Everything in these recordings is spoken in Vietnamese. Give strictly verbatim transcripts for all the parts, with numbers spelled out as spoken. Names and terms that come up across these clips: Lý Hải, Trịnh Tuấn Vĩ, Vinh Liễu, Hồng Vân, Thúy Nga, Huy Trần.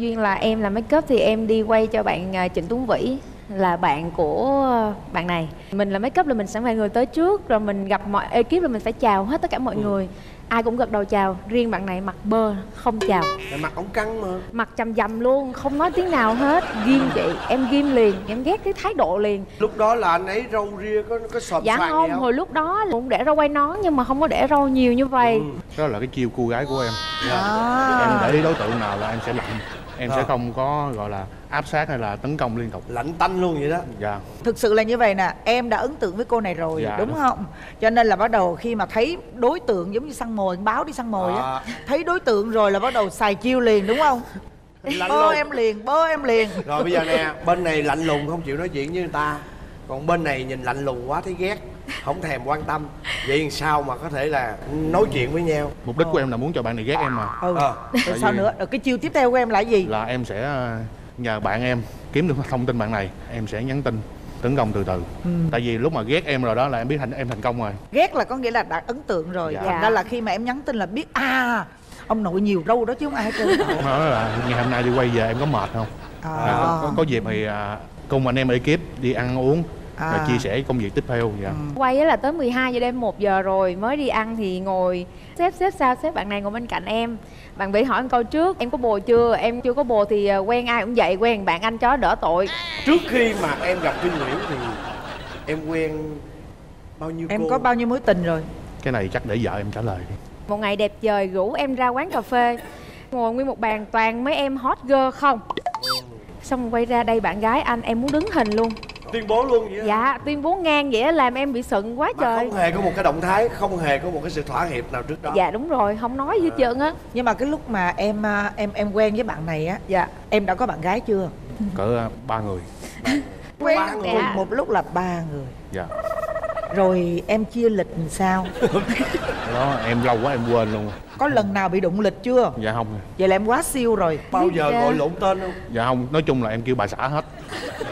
Duyên là em làm make up thì em đi quay cho bạn Trịnh Tuấn Vĩ, là bạn của bạn này. Mình làm make up là mình sẵn phải người tới trước, rồi mình gặp mọi ekip là mình phải chào hết tất cả mọi ừ. người. Ai cũng gật đầu chào, riêng bạn này mặt bơ, không chào. Mặt ổng căng mà. Mặt chằm dầm luôn, không nói tiếng nào hết. Ghim chị, em ghim liền, em ghét cái thái độ liền. Lúc đó là anh ấy râu ria có, có sọp dạ xoàng không, gì không? Hồi lúc đó cũng để râu quay nón nhưng mà không có để râu nhiều như vậy. Ừ. Đó là cái chiêu cô gái của em. Yeah. À. Em để ý đối tượng nào là em sẽ lạnh. Em à. sẽ không có gọi là áp sát hay là tấn công liên tục. Lạnh tanh luôn vậy đó. Dạ. Thực sự là như vậy nè, em đã ấn tượng với cô này rồi, dạ, đúng, đúng không? Cho nên là bắt đầu khi mà thấy đối tượng giống như săn mồi, báo đi săn mồi á, à. thấy đối tượng rồi là bắt đầu xài chiêu liền đúng không? Lạnh bơ luôn. Em liền, bơ em liền. Rồi bây giờ nè, bên này lạnh lùng không chịu nói chuyện với người ta, còn bên này nhìn lạnh lùng quá thấy ghét, không thèm quan tâm. Vậy sao mà có thể là nói chuyện với nhau? Mục đích của em là muốn cho bạn này ghét em mà. Ừ. À. Rồi sao nữa? Rồi cái chiêu tiếp theo của em là gì? Là em sẽ nhờ bạn em kiếm được thông tin bạn này, em sẽ nhắn tin tấn công từ từ. Ừ. Tại vì lúc mà ghét em rồi đó là em biết thành em thành công rồi. Ghét là có nghĩa là đã ấn tượng rồi. Dạ. Thành ra là khi mà em nhắn tin là biết à, ông nội nhiều râu đó chứ không ai hết trơn. Là ngày hôm nay đi quay về em có mệt không? À. À, có, có dịp thì cùng anh em ekip đi ăn uống. À. Và chia sẻ công việc tiếp theo. Dạ. Quay là tới mười hai giờ đêm một giờ rồi mới đi ăn thì ngồi xếp xếp sao xếp bạn này ngồi bên cạnh em. Bạn Vĩ hỏi em câu trước, em có bồ chưa? Em chưa có bồ thì quen ai cũng vậy, quen bạn anh chó đỡ tội. Trước khi mà em gặp Vinh Liễu thì em quen bao nhiêu em cô? Em có bao nhiêu mối tình rồi? Cái này chắc để vợ em trả lời đi. Một ngày đẹp trời rủ em ra quán cà phê, ngồi nguyên một bàn toàn mấy em hot girl không. Xong quay ra đây bạn gái anh, em muốn đứng hình luôn. Tuyên bố luôn vậy? Dạ, tuyên bố ngang vậy làm em bị sựn quá mà trời. Không hề có một cái động thái, không hề có một cái sự thỏa hiệp nào trước đó. Dạ đúng rồi, không nói à. gì hết trơn á. Nhưng mà cái lúc mà em em em quen với bạn này á, dạ, em đã có bạn gái chưa? Cỡ ba người. Quen ba người, dạ. Một lúc là ba người. Dạ. Rồi em chia lịch sao? Đó, em lâu quá em quên luôn. Có lần nào bị đụng lịch chưa? Dạ không. Vậy là em quá siêu rồi. Bao giờ gọi lộn tên không? Dạ không, nói chung là em kêu bà xã hết.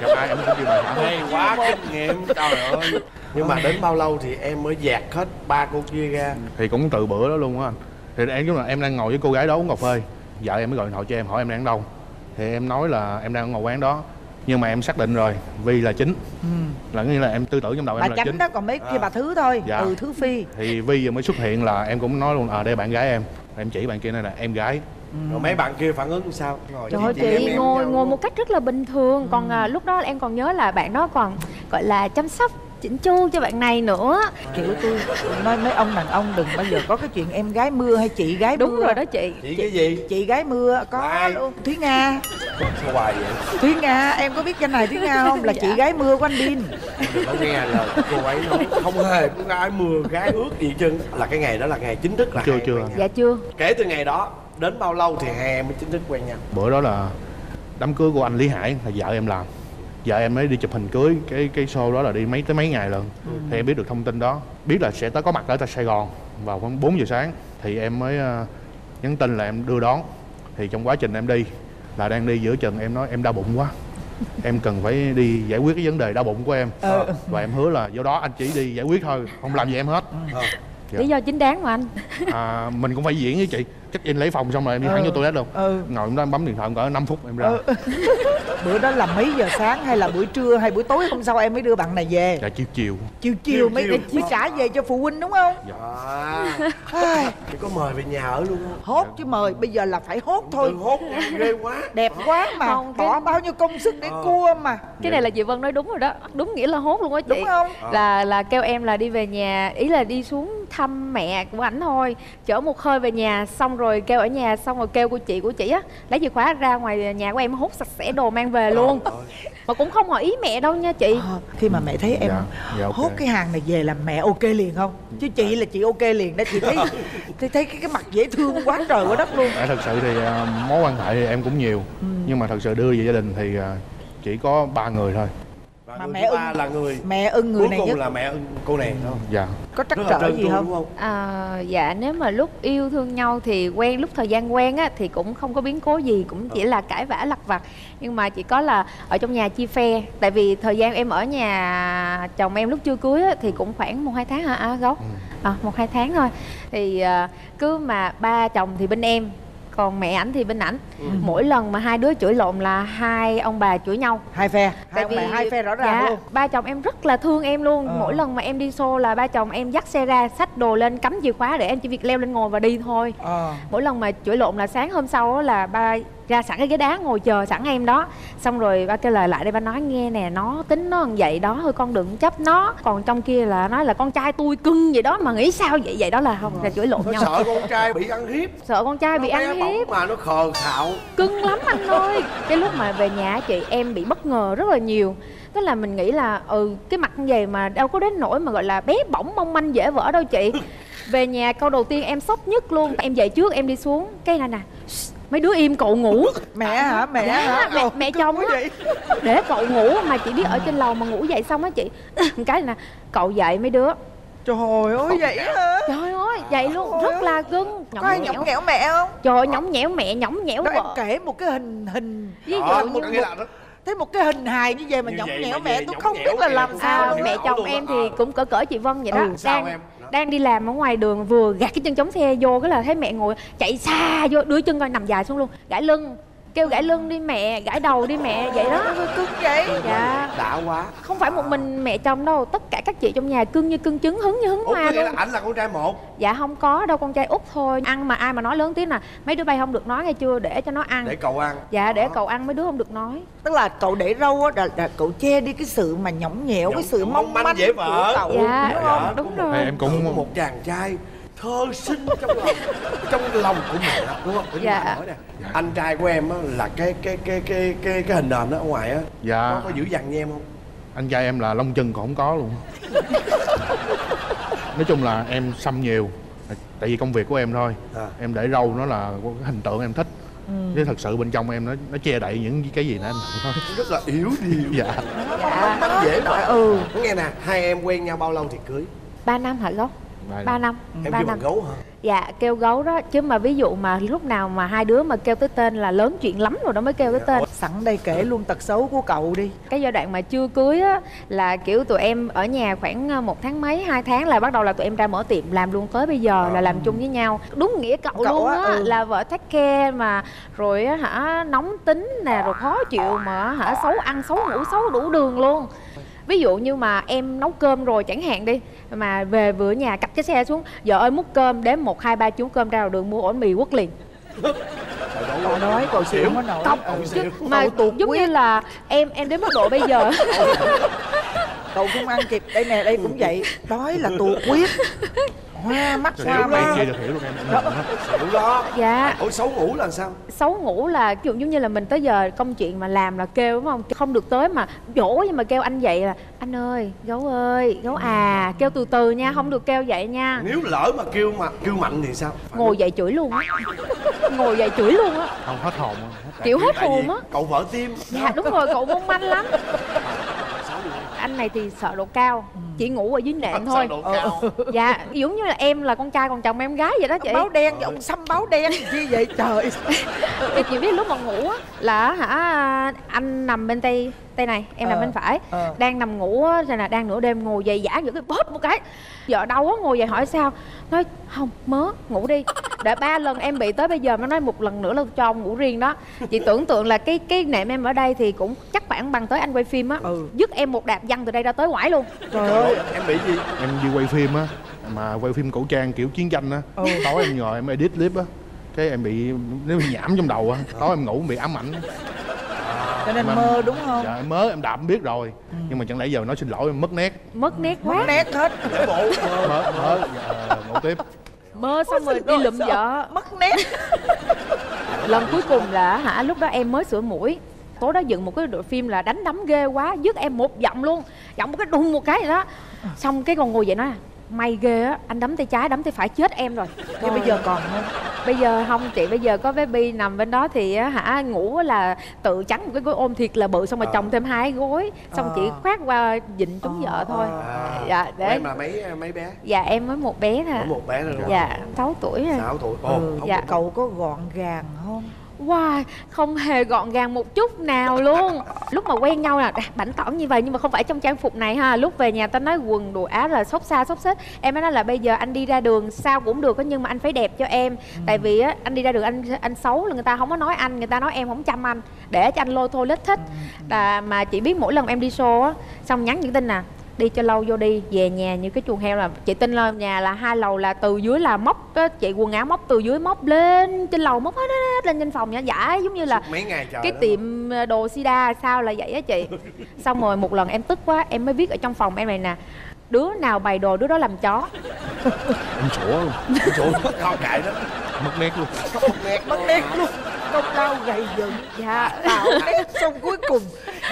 Gặp ai em cũng kêu bà xã hết. Hay quá, kinh nghiệm, trời ơi. Nhưng mà đến bao lâu thì em mới dạt hết ba cô kia ra? Thì cũng từ bữa đó luôn á anh. Thì em giống là em đang ngồi với cô gái đó uống cà phê, vợ em mới gọi điện thoại cho em hỏi em đang ở đâu. Thì em nói là em đang ở ngoài quán đó. Nhưng mà em xác định rồi, Vi là chính. Ừ. Là nghĩa là em tư tưởng trong đầu bà em là chính. Bà chánh đó, còn mấy kia à. bà thứ thôi, dạ. ừ thứ Phi. Thì Vi giờ mới xuất hiện là em cũng nói luôn, à đây bạn gái em. Em chỉ bạn kia này là em gái. Ừ. Rồi mấy bạn kia phản ứng sao? Rồi, trời ơi chị, em, ngồi em ngồi một cách rất là bình thường. Ừ. Còn à, lúc đó em còn nhớ là bạn đó còn gọi là chăm sóc chỉnh chu cho bạn này nữa. À. Kiểu tôi nói mấy ông đàn ông đừng bao giờ có cái chuyện em gái mưa hay chị gái mưa. Đúng rồi đó chị. Chị cái gì? Chị gái mưa có ai luôn. Thúy Nga. Sao hoài vậy? Thúy Nga, em có biết danh này Thúy Nga không? Là dạ. chị gái mưa của anh Bin. Đừng có nghe lời cô ấy nói. Không hề có gái mưa, gái ướt gì chân. Là cái ngày đó là ngày chính thức là chưa chưa. Dạ chưa. Kể từ ngày đó đến bao lâu thì hè mới chính thức quen nhau? Bữa đó là đám cưới của anh Lý Hải là vợ em làm. Vợ em mới đi chụp hình cưới, cái cái show đó là đi mấy tới mấy ngày lần. Ừ. Thì em biết được thông tin đó, biết là sẽ tới có mặt ở tại Sài Gòn vào khoảng bốn giờ sáng thì em mới uh, nhắn tin là em đưa đón. Thì trong quá trình em đi là đang đi giữa chừng em nói em đau bụng quá. Em cần phải đi giải quyết cái vấn đề đau bụng của em. Ừ. Và em hứa là do đó anh chỉ đi giải quyết thôi, không làm gì em hết. Ừ. Dạ. Lý do chính đáng mà anh. À, mình cũng phải diễn với chị. Chắc em lấy phòng xong rồi em đi ừ. thẳng vô toilet luôn. Ừ. Ngồi hôm đó em bấm điện thoại cỡ năm phút em ra. Ừ. Bữa đó là mấy giờ sáng hay là buổi trưa hay buổi tối hôm sau em mới đưa bạn này về? Dạ chiều chiều. Chiều chiều mới mới chia trả về cho phụ huynh đúng không? Dạ. À. Chị có mời về nhà ở luôn không? Hốt chứ mời, bây giờ là phải hốt thôi. Đừng hốt ghê quá. Đẹp quá mà, không, bỏ cái... bao nhiêu công sức để à. cua mà. Cái này là chị Vân nói đúng rồi đó, đúng nghĩa là hốt luôn á chị. Đúng không? À. Là là kêu em là đi về nhà, ý là đi xuống thăm mẹ của ảnh thôi, chở một hơi về nhà xong rồi kêu ở nhà xong rồi kêu cô chị của chị á lấy chìa khóa ra ngoài nhà của em hút sạch sẽ đồ mang về luôn. Ôi, mà cũng không hỏi ý mẹ đâu nha chị. À, khi mà mẹ thấy em dạ, dạ, okay. hút cái hàng này về là mẹ ok liền không? Chứ chị là chị ok liền đó, chị thấy thấy, thấy cái, cái mặt dễ thương quá trời quá đất luôn. À, thật sự thì mối quan hệ thì em cũng nhiều. Ừ. Nhưng mà thật sự đưa về gia đình thì chỉ có ba người thôi. Mà mẹ ưng là người mẹ ưng người này nhất. Cuối cùng là mẹ ưng cô này không? Dạ. Có trắc trở gì không? không? À, dạ nếu mà lúc yêu thương nhau thì quen lúc thời gian quen á thì cũng không có biến cố gì, cũng chỉ là cãi vã lặt vặt. Nhưng mà chỉ có là ở trong nhà chia phe. Tại vì thời gian em ở nhà chồng em lúc chưa cưới á, thì cũng khoảng một hai tháng hả à, Gốc? À, một hai tháng thôi. Thì cứ mà ba chồng thì bên em, còn mẹ ảnh thì bên ảnh. Ừ. Mỗi lần mà hai đứa chửi lộn là hai ông bà chửi nhau, hai phe, hai ông bà, hai phe rõ ràng. Dạ, luôn ba chồng em rất là thương em luôn. Ừ. Mỗi lần mà em đi show là ba chồng em dắt xe ra, xách đồ lên, cắm chìa khóa để em chỉ việc leo lên ngồi và đi thôi. Ừ. Mỗi lần mà chửi lộn là sáng hôm sau là ba ra sẵn cái ghế đá ngồi chờ sẵn em đó, xong rồi ba kêu là lại đây ba nói nghe nè, nó tính nó vậy đó thôi con đừng chấp nó, còn trong kia là nói là con trai tôi cưng vậy đó mà nghĩ sao vậy, vậy đó là không, là chửi lộn nó nhau. Sợ con trai bị ăn hiếp, sợ con trai nó bị ăn hiếp mà nó khờ khạo cưng lắm anh ơi. Cái lúc mà về nhà chị em bị bất ngờ rất là nhiều, tức là mình nghĩ là ừ cái mặt như vậy mà đâu có đến nỗi mà gọi là bé bỏng mong manh dễ vỡ đâu chị. Về nhà câu đầu tiên em sốc nhất luôn, em về trước em đi xuống cái này nè, mấy đứa im cậu ngủ. Mẹ hả? Mẹ dạ, hả? Mẹ, mẹ chồng á, để cậu ngủ mà chị biết ở trên lầu mà ngủ dậy xong á chị, cái này nè, cậu dậy mấy đứa. Trời ơi vậy hả? Trời ơi vậy luôn, trời rất ơi. Là cưng. Có ai nhõng nhẽo mẹ không? Trời ơi nhõng nhẽo mẹ, nhõng nhẽo vợ. Em kể một cái hình hình ví dụ như thấy một cái hình hài như vậy mà nhõng nhẽo mẹ, tôi không biết là làm sao. Mẹ chồng em thì cũng cỡ cỡ chị Vân vậy đó, đang đang đi làm ở ngoài đường vừa gạt cái chân chống xe vô cái là thấy mẹ ngồi chạy xa vô, đưa chân coi nằm dài xuống luôn, gãi lưng, kêu gãi lưng đi mẹ, gãi đầu đi mẹ, vậy đó. Cưng vậy. Dạ. Đã quá. Không phải một mình mẹ chồng đâu, tất cả các chị trong nhà cưng như cưng trứng, hứng như hứng hoa luôn. Là ảnh là con trai một? Dạ không có đâu, con trai út thôi. Ăn mà ai mà nói lớn tiếng nè, mấy đứa bay không được nói nghe chưa, để cho nó ăn. Để cậu ăn. Dạ để cậu ăn mấy đứa không được nói. Tức là cậu để râu á, là, là cậu che đi cái sự mà nhõng nhẽo, cái sự mong manh dễ vỡ. Dạ đúng không? Đúng rồi. Em cũng một chàng trai thơ sinh trong lòng trong lòng của mẹ đúng không? Đúng dạ. Nè. Dạ. Anh trai của em á là cái cái cái cái cái cái hình nền đó ở ngoài á. Dạ. Nó có dữ dằn như em không? Anh trai em là lông chân còn không có luôn. Nói chung là em xăm nhiều, tại vì công việc của em thôi. À. Em để râu nó là cái hình tượng em thích. Chứ ừ. thật sự bên trong em nó nó che đậy những cái gì nữa thôi. Rất là yếu điệu. Dạ. Dạ. Nó dễ nói. Ừ. Nghe nè, hai em quen nhau bao lâu thì cưới? Ba năm hả Gốc? ba năm em ba kêu năm gấu hả? Dạ kêu gấu đó chứ, mà ví dụ mà lúc nào mà hai đứa mà kêu tới tên là lớn chuyện lắm rồi đó mới kêu tới tên. Sẵn đây kể luôn tật xấu của cậu đi. Cái giai đoạn mà chưa cưới á là kiểu tụi em ở nhà khoảng một tháng mấy hai tháng là bắt đầu là tụi em ra mở tiệm làm luôn, tới bây giờ à. Là làm chung với nhau đúng nghĩa cậu, cậu luôn á. Ừ. Là vợ take care mà rồi á hả, nóng tính nè, rồi khó chịu mà hả, xấu ăn xấu ngủ xấu đủ đường luôn. Ví dụ như mà em nấu cơm rồi chẳng hạn đi, mà về vừa nhà cặp cái xe xuống, vợ ơi múc cơm, đếm một hai ba chú cơm ra đầu đường mua ổ mì quất liền. Cậu nói cậu xỉu mới nổi. Cậu mà giống như là em em đến mức độ bây giờ. Cậu cũng ăn kịp, đây nè đây cũng vậy. Đói là tù quyết. Hoa mắt hoa mắt. Hiểu đó. Dạ. Ủa xấu ngủ là sao? Xấu ngủ là ví dụ giống như là mình tới giờ công chuyện mà làm là kêu đúng không? Không được tới mà dỗ nhưng mà kêu anh vậy là anh ơi, gấu ơi, gấu à, kêu từ từ nha, không được kêu vậy nha. Nếu lỡ mà kêu mà kêu mạnh thì sao? Phải ngồi dậy chửi luôn á. Ngồi dậy chửi luôn á. Không hết hồn á. Kiểu hết hồn á. Cậu vỡ tim. Dạ đúng rồi, cậu mong manh lắm. Anh này thì sợ độ cao, chỉ ngủ ở dưới nệm thôi. Sợ độ cao. Dạ giống như là em là con trai còn chồng em gái vậy đó chị. Báo đen, ông xăm báo đen chi vậy trời. Thì chị biết lúc mà ngủ á là hả, anh nằm bên tay tay này, em nằm bên phải, đang nằm ngủ á, rồi là đang nửa đêm ngồi dậy giả giữa cái bóp một cái, vợ đau á ngồi dậy hỏi sao, nói không mớ ngủ đi. Đã ba lần em bị tới bây giờ, nó nói một lần nữa là cho ông ngủ riêng đó. Chị tưởng tượng là cái cái nệm em ở đây thì cũng chắc khoảng bằng tới anh quay phim á. Ừ. Dứt em một đạp văng từ đây ra tới quải luôn. Trời ơi em bị gì? Em đi quay phim á, mà quay phim cổ trang kiểu chiến tranh á. Ừ. Tối em ngồi em edit clip á, cái em bị nếu bị nhảm trong đầu á. Tối em ngủ em bị ám ảnh á. Cho nên em, mơ đúng không? Dạ em mơ em đạp em biết rồi. Ừ. Nhưng mà chẳng lẽ giờ nói xin lỗi em mất nét. Mất nét quá. Mất nét hết. Để bộ mơ mơ, mơ. Dạ, ngủ tiếp. Mơ xong rồi đi lụm vợ mất nét. Lần cuối cùng là hả, lúc đó em mới sửa mũi, tối đó dựng một cái đội phim là đánh đấm ghê quá, dứt em một giọng luôn, giọng một cái đùng một cái vậy đó, xong cái còn ngồi vậy nói là may ghê á, anh đấm tay trái đấm tay phải chết em rồi. Nhưng bây giờ còn không? Bây giờ không chị, bây giờ có bé Bi nằm bên đó thì hả ngủ là tự trắng một cái gối ôm thiệt là bự, xong rồi à. Chồng thêm hai gối, xong à. Chị khoác qua dịnh trúng à. Vợ thôi. À. Dạ để em là mấy mấy bé? Dạ em mới một bé thôi. Một bé thôi. Dạ sáu tuổi. Sáu tuổi. Ồ, ừ. Dạ. Cậu có gọn gàng không? Wow, không hề gọn gàng một chút nào luôn. Lúc mà quen nhau là bảnh tỏn như vậy, nhưng mà không phải trong trang phục này ha. Lúc về nhà tao nói quần đồ áo là xốc xa xốc xếch. Em nói là bây giờ anh đi ra đường sao cũng được, nhưng mà anh phải đẹp cho em. ừ. Tại vì á, anh đi ra đường anh anh xấu là người ta không có nói anh, người ta nói em không chăm anh, để cho anh lôi thôi lết thích. Là mà chị biết mỗi lần em đi show á, xong nhắn những tin nè, đi cho lâu vô đi, về nhà như cái chuồng heo. Là chị tin là nhà là hai lầu, là từ dưới là móc á, chị quần áo móc từ dưới móc lên trên lầu, móc hết, hết, hết lên trên phòng nha. Dạ giống như là mấy ngày cái tiệm đó, đồ sida sao là vậy á chị. Xong rồi một lần em tức quá, em mới viết ở trong phòng em này nè: đứa nào bày đồ đứa đó làm chó. Em sủa luôn, em sủa mất cao cãi đó, mất nét luôn, mất nét, mất nét luôn. Công lao gầy dựng, dạ tạo nét, xong cuối cùng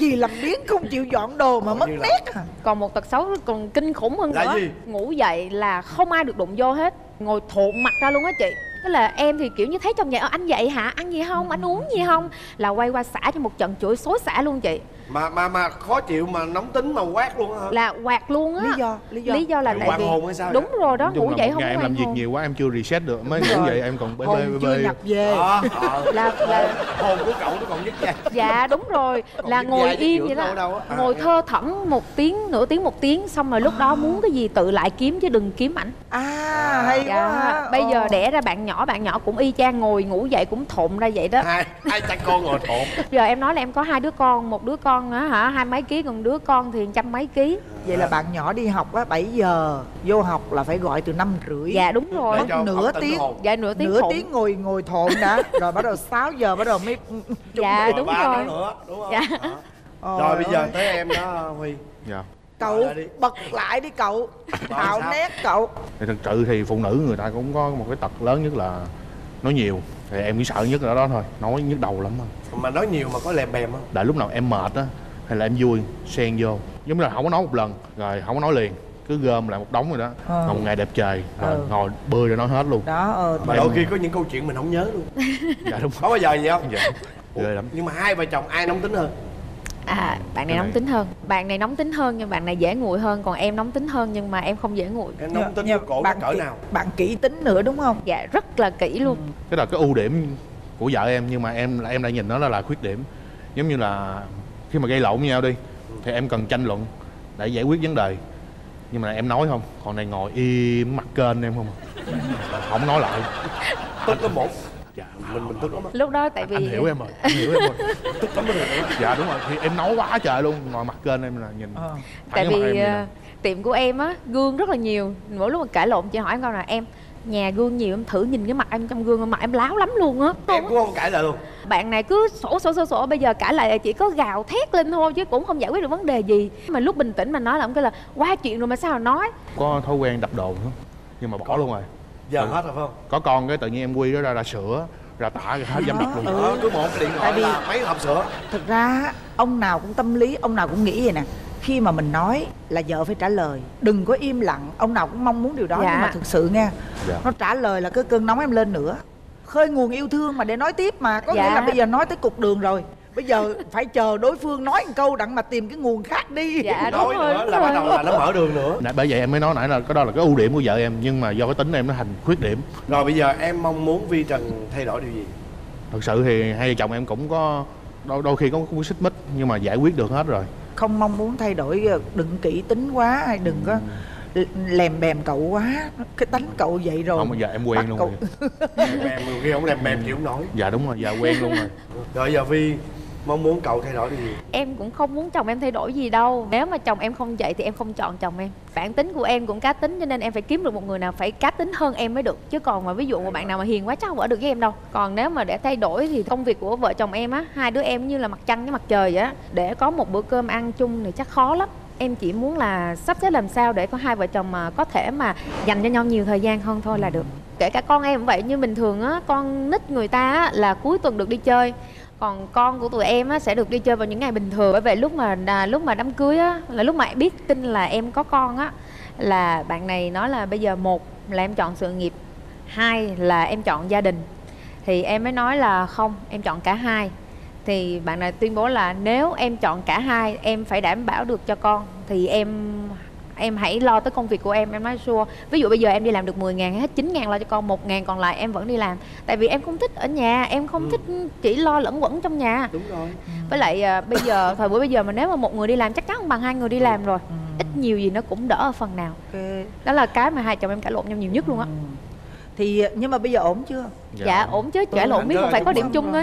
vì làm biếng không chịu dọn đồ mà mất nét. À, còn một tật xấu còn kinh khủng hơn nữa, ngủ dậy là không ai được đụng vô hết, ngồi thộn mặt ra luôn á chị. Tức là em thì kiểu như thấy trong nhà: ờ, anh dậy hả, ăn gì không, anh uống gì không, là quay qua xả cho một trận chửi xối xả luôn chị. Mà mà mà khó chịu mà nóng tính mà quát luôn hả? Là quạt luôn á. Lý do lý do, lý do là tại vì hồn hay sao? Đúng đó? Rồi đó, ngủ dậy không có em làm việc hồn. Nhiều quá em chưa reset được, mới ngủ dậy em còn bê bê bê bê nhập về. À, à. Là, là hồn của cậu nó còn nhức dây. Dạ đúng rồi, còn là ngồi im vậy đó, à, ngồi thơ thẩn một tiếng, nửa tiếng, một tiếng, xong rồi lúc à. đó muốn cái gì tự lại kiếm chứ đừng kiếm ảnh. À hay dạ, quá. Bây giờ đẻ ra bạn nhỏ, bạn nhỏ cũng y chang, ngồi ngủ dậy cũng thộn ra vậy đó. Hai hai cha con ngồi thộn. Giờ em nói là em có hai đứa con, một đứa con con á hả hai mấy ký, còn đứa con thì trăm mấy ký. Vậy là bạn nhỏ đi học á, bảy giờ vô học là phải gọi từ năm rưỡi. Dạ đúng rồi, nửa tiếng, dạ nửa tiếng, nửa thộn. tiếng ngồi ngồi thộn đã. Rồi bắt đầu sáu giờ bắt đầu mới dạ rồi, đúng, rồi. Nữa, đúng rồi dạ. Rồi, rồi bây giờ tới em đó Huy. Dạ cậu bật lại đi cậu, tạo nét cậu. Thì thật sự thì phụ nữ người ta cũng có một cái tật lớn nhất là nói nhiều. Thì em chỉ sợ nhất là đó thôi, nói nhức đầu lắm. Mà nói nhiều mà có lèm bèm không? Đợi lúc nào em mệt á, hay là em vui, xen vô. Giống như là không có nói một lần, rồi không có nói liền, cứ gom lại một đống rồi đó. Ờ. Còn ngày đẹp trời, rồi ờ. ngồi bươi rồi nói hết luôn. Đó, ờ. Mà đôi khi có những câu chuyện mình không nhớ luôn. Dạ đúng. Có bao giờ gì không? Dạ. Ghê lắm. Nhưng mà hai vợ chồng ai nóng tính hơn? À, bạn này, này nóng tính hơn. Bạn này nóng tính hơn nhưng bạn này dễ nguội hơn. Còn em nóng tính hơn nhưng mà em không dễ nguội. Cái nóng tính của cổ bạn cỡ nào? Bạn kỹ tính nữa đúng không? Dạ, rất là kỹ luôn. Ừ. Cái là cái ưu điểm của vợ em, nhưng mà em là em lại nhìn nó là, là khuyết điểm. Giống như là khi mà gây lộn với nhau đi thì em cần tranh luận để giải quyết vấn đề, nhưng mà em nói không, còn này ngồi im mặt kênh em không không nói lại. Tức có một dạ mình mình tức lắm. Lúc đó tại vì anh, anh hiểu em rồi, anh hiểu em rồi. Tức lắm rồi. Dạ đúng rồi, thì em nói quá trời luôn, ngồi mặt kênh em là nhìn. À, tại vì uh, tiệm của em á gương rất là nhiều, mỗi lúc mà cãi lộn chị hỏi em câu là em nhà gương nhiều, em thử nhìn cái mặt em trong gương, mặt em láo lắm luôn á. Em cũng không cãi lại luôn. Bạn này cứ sổ sổ sổ sổ, bây giờ cãi lại chỉ có gào thét lên thôi chứ cũng không giải quyết được vấn đề gì. Mà lúc bình tĩnh mà nói là ông kêu là qua chuyện rồi mà sao mà nói. Có thói quen đập đồ nữa, nhưng mà bỏ có. luôn rồi. Giờ ừ. hết rồi phải không? Có con cái tự nhiên em quy nó ra ra sữa, ra tả ra hết dám đập luôn. Ừ. Cứ một điện thoại là mấy hộp sữa. Thực ra ông nào cũng tâm lý, ông nào cũng nghĩ vậy nè. Khi mà mình nói là vợ phải trả lời, đừng có im lặng. Ông nào cũng mong muốn điều đó. Dạ. Nhưng mà thực sự nghe dạ. nó trả lời là cái cơn nóng em lên nữa, khơi nguồn yêu thương mà để nói tiếp mà. Có dạ. nghĩa là bây giờ nói tới cục đường rồi, bây giờ phải chờ đối phương nói một câu đặng mà tìm cái nguồn khác đi. Dạ đúng nói rồi, nữa đúng là rồi. Bắt đầu là nó mở đường nữa. Bởi vậy em mới nói nãy là cái đó là cái ưu điểm của vợ em, nhưng mà do cái tính em nó thành khuyết điểm. Rồi bây giờ em mong muốn Huy Trần thay đổi điều gì? Thật sự thì hai vợ chồng em cũng có đôi, đôi khi có cũng xích mích, nhưng mà giải quyết được hết rồi. Không mong muốn thay đổi, đừng kỹ tính quá hay đừng có lèm bèm cậu quá, cái tánh cậu vậy rồi. Không, bây giờ em quen luôn cậu... rồi. Lèm bèm, nhiều khi không lèm bèm chịu không nổi. Dạ đúng rồi, dạ quen luôn rồi. Rồi giờ Huy mong muốn cậu thay đổi điều gì? Em cũng không muốn chồng em thay đổi gì đâu. Nếu mà chồng em không vậy thì em không chọn chồng em. Bản tính của em cũng cá tính, cho nên em phải kiếm được một người nào phải cá tính hơn em mới được. Chứ còn mà ví dụ mà bạn nào mà hiền quá chắc không ở được với em đâu. Còn nếu mà để thay đổi thì công việc của vợ chồng em á, hai đứa em như là mặt trăng với mặt trời vậy á, để có một bữa cơm ăn chung thì chắc khó lắm. Em chỉ muốn là sắp xếp làm sao để có hai vợ chồng mà có thể mà dành cho nhau nhiều thời gian hơn thôi là được. Kể cả con em cũng vậy, như bình thường á, con nít người ta á, là cuối tuần được đi chơi, còn con của tụi em á, sẽ được đi chơi vào những ngày bình thường. Bởi vậy lúc mà à, lúc mà đám cưới á, là lúc mà biết tin là em có con á, là bạn này nói là bây giờ một là em chọn sự nghiệp, hai là em chọn gia đình. Thì em mới nói là không, em chọn cả hai. Thì bạn này tuyên bố là nếu em chọn cả hai, em phải đảm bảo được cho con thì em em hãy lo tới công việc của em. Em nói sure, ví dụ bây giờ em đi làm được mười ngàn hay hết chín ngàn lo cho con, một ngàn còn lại em vẫn đi làm. Tại vì em không thích ở nhà, em không ừ. thích chỉ lo lẫn quẩn trong nhà. Đúng rồi. Với lại à, bây giờ, thời buổi bây giờ mà nếu mà một người đi làm chắc chắn không bằng hai người đi ừ. làm rồi. ừ. Ít nhiều gì nó cũng đỡ ở phần nào. okay. Đó là cái mà hai chồng em cãi lộn nhau nhiều nhất luôn á. ừ. Thì nhưng mà bây giờ ổn chưa? Dạ, dạ ổn chứ, cãi lộn biết cũng phải có điểm chung thôi.